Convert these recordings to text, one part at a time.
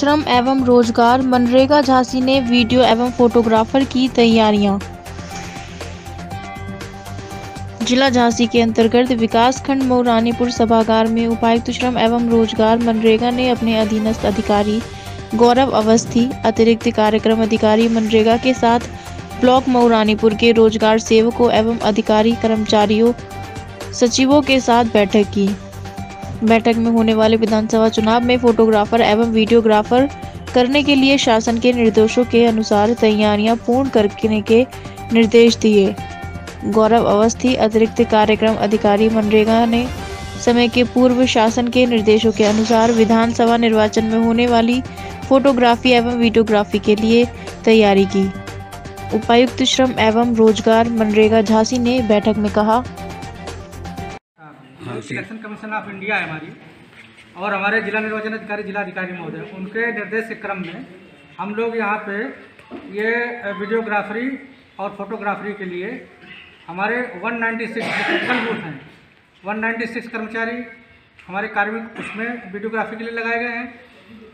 श्रम एवं रोजगार मनरेगा झांसी ने वीडियो एवं फोटोग्राफर की तैयारियां। जिला झांसी के अंतर्गत विकासखंड मऊ रानीपुर सभागार में उपायुक्त श्रम एवं रोजगार मनरेगा ने अपने अधीनस्थ अधिकारी गौरव अवस्थी, अतिरिक्त कार्यक्रम अधिकारी मनरेगा के साथ ब्लॉक मऊ रानीपुर के रोजगार सेवकों एवं अधिकारी कर्मचारियों सचिवों के साथ बैठक की। बैठक में होने वाले विधानसभा चुनाव में फोटोग्राफर एवं वीडियोग्राफर करने के लिए शासन के निर्देशों के अनुसार तैयारियां पूर्ण करने के निर्देश दिए। गौरव अवस्थी, अतिरिक्त कार्यक्रम अधिकारी मनरेगा ने समय के पूर्व शासन के निर्देशों के अनुसार विधानसभा निर्वाचन में होने वाली फोटोग्राफी एवं वीडियोग्राफी के लिए तैयारी की। उपायुक्त श्रम एवं रोजगार मनरेगा झांसी ने बैठक में कहा, इलेक्शन कमीशन ऑफ इंडिया है हमारी और हमारे जिला निर्वाचन अधिकारी जिला अधिकारी महोदय, उनके निर्देश के क्रम में हम लोग यहाँ पे ये वीडियोग्राफरी और फोटोग्राफरी के लिए हमारे 196 बूथ हैं, 196 कर्मचारी हमारे कार्मिक उसमें वीडियोग्राफी के लिए लगाए गए हैं,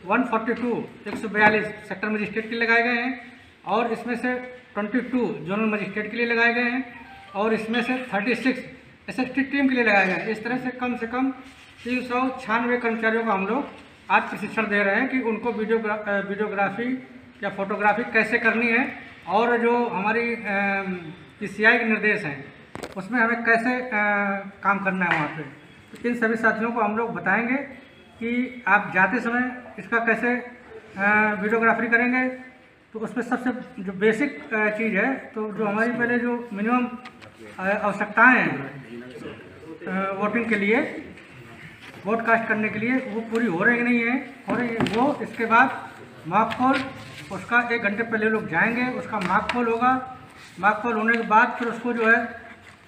142 सेक्टर मजिस्ट्रेट के लिए लगाए गए हैं और इसमें से 22 जोनल मजिस्ट्रेट के लिए लगाए गए हैं और इसमें से 36 SST टीम के लिए लगाए गए हैं। इस तरह से कम 396 कर्मचारियों को हम लोग आज प्रशिक्षण दे रहे हैं कि उनको वीडियोग्राफी या फोटोग्राफी कैसे करनी है और जो हमारी PCI के निर्देश हैं उसमें हमें कैसे काम करना है वहाँ पे। तो इन सभी साथियों को हम लोग बताएंगे कि आप जाते समय इसका कैसे वीडियोग्राफी करेंगे। तो उसमें सबसे जो बेसिक चीज़ है, तो जो हमारी पहले जो मिनिमम आवश्यकताएं हैं वोटिंग के लिए, वोट कास्ट करने के लिए, वो पूरी हो रही नहीं है वो इसके बाद मॉक पोल, उसका 1 घंटे पहले लोग जाएंगे, उसका मॉक पोल होगा। मॉक पोल होने के बाद फिर उसको जो है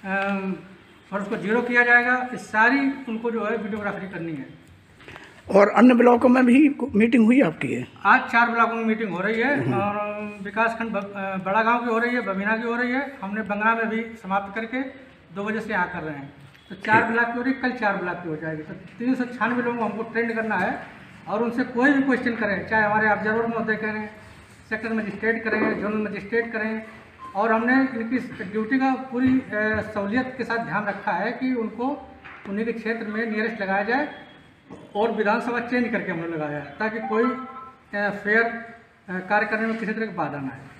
और उसको जीरो किया जाएगा। इस सारी उनको जो है वीडियोग्राफी करनी है। और अन्य ब्लॉकों में भी मीटिंग हुई आपकी है? आज 4 ब्लॉकों में मीटिंग हो रही है और विकासखंड बड़ा गांव की हो रही है, बबीना की हो रही है, हमने बंगला में भी समाप्त करके 2 बजे से यहाँ कर रहे हैं। तो 4 ब्लॉक की हो रही, कल 4 ब्लॉक की हो जाएगी। तो 396 लोगों को हमको ट्रेंड करना है और उनसे कोई भी क्वेश्चन करें, चाहे हमारे ऑब्जर्वर महोदय करें, सेक्टर मजिस्ट्रेट करें, जोनल मजिस्ट्रेट करें। और हमने इनकी ड्यूटी का पूरी सहूलियत के साथ ध्यान रखा है कि उनको उन्हीं के क्षेत्र में नियरेस्ट लगाया जाए और विधानसभा चेंज करके हमने लगाया है ताकि कोई फेयर कार्य करने में किसी तरह की बाधा ना आए।